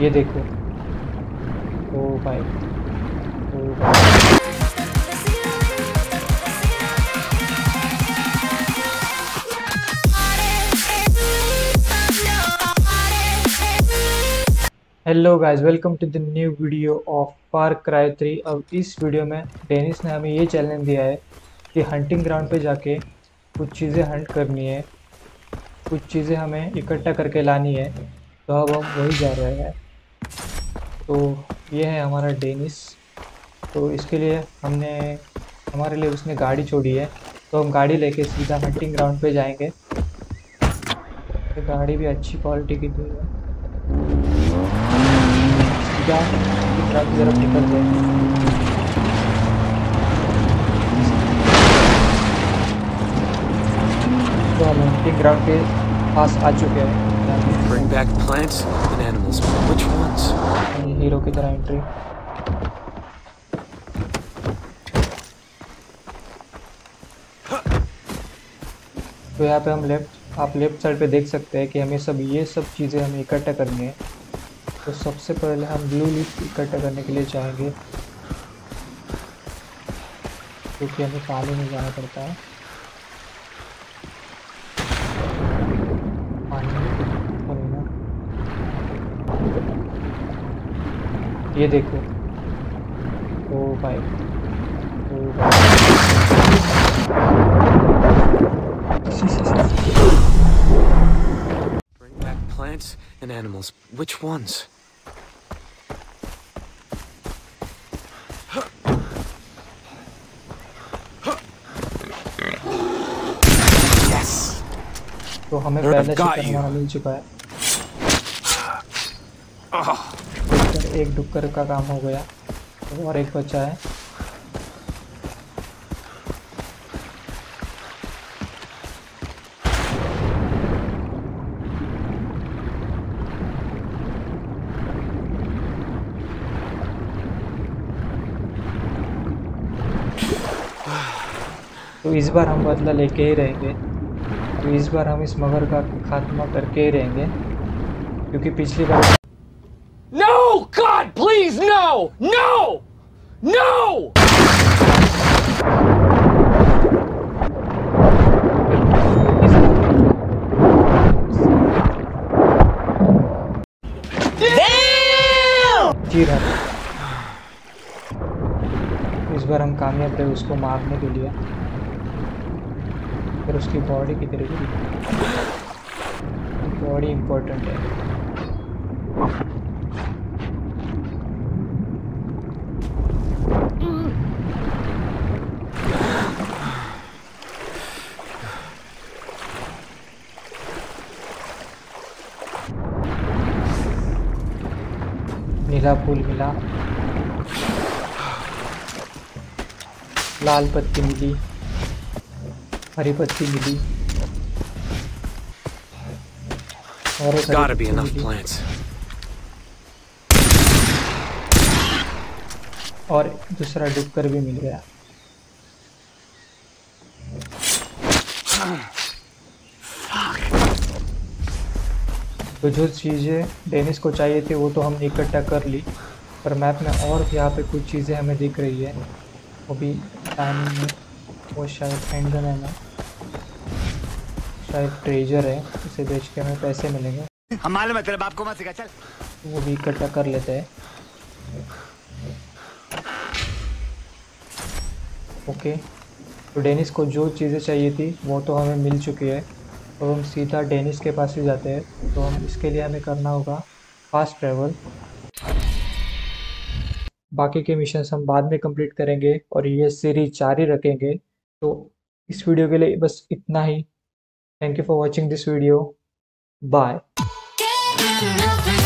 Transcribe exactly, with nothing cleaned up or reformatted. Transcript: ये देखो, ओ भाई, ओ भाई। Hello guys, welcome to the new video of Far Cry three. अब इस वीडियो में डेनिस ने हमें ये चैलेंज दिया है कि हंटिंग ग्राउंड पे जाके कुछ चीज़ें हंट करनी है, कुछ चीज़ें हमें इकट्ठा करके लानी है। तो अब हम वही जा रहे हैं। तो ये है हमारा डेनिस। तो इसके लिए हमने हमारे लिए उसने गाड़ी छोड़ी है, तो हम गाड़ी लेके सीधा हंटिंग ग्राउंड पे जाएंगे। तो गाड़ी भी अच्छी क्वालिटी की दी है। क्या ट्रक जरा निकल गए। तो हम हंटिंग ग्राउंड के पास आ चुके हैं। Bring back plants and animals, which ones? Hero की तरह एंट्री। तो यहाँ पे हम लेफ्ट आप लेफ्ट साइड पे देख सकते हैं कि हमें सब ये सब चीज़ें हमें इकट्ठा करनी है। तो सबसे पहले हम ब्लू लीफ इकट्ठा करने के लिए जाएंगे, क्योंकि हमें पानी में जाना पड़ता है। पानी ये देखो, ओ भाई, ओ भाई। Bring back plants and animals. Which ones? तो हमें पहले से हमारा मिल चुका है। डुक्कर, एक डुक्कर का काम हो गया और एक बचा है। तो इस बार हम बदला लेके ही रहेंगे। तो इस बार हम इस मगर का खात्मा करके ही रहेंगे, क्योंकि पिछली बार no god please no no no जी रहा। इस बार हम कामयाब थे उसको मारने के लिए। पर उसकी बॉडी की तरह की बॉडी इम्पोर्टेंट है। नीला फूल मिला, लाल पत्ती मिली, हरी पत्ती मिली और हरी मिली। और दूसरा डुबकर भी मिल गया। तो जो चीज़ें डेनिस को चाहिए थी वो तो हमने इकट्ठा कर ली, पर मैप में और यहाँ पे कुछ चीज़ें हमें दिख रही है। वो भी टाइम में वो शायद एंगल है ना, शायद ट्रेजर है, उसे बेच के हमें पैसे मिलेंगे। हमारे मतलब आपको मत सिखा, चल वो भी इकट्ठा कर लेते हैं। ओके, तो डेनिस को जो चीज़ें चाहिए थी वो तो हमें मिल चुकी है। तो हम सीधा डेनिस के पास ही जाते हैं। तो हम इसके लिए हमें करना होगा फास्ट ट्रैवल। बाकी के मिशन हम बाद में कंप्लीट करेंगे और ये सीरीज जारी रखेंगे। तो इस वीडियो के लिए बस इतना ही। Thank you for watching this video. Bye.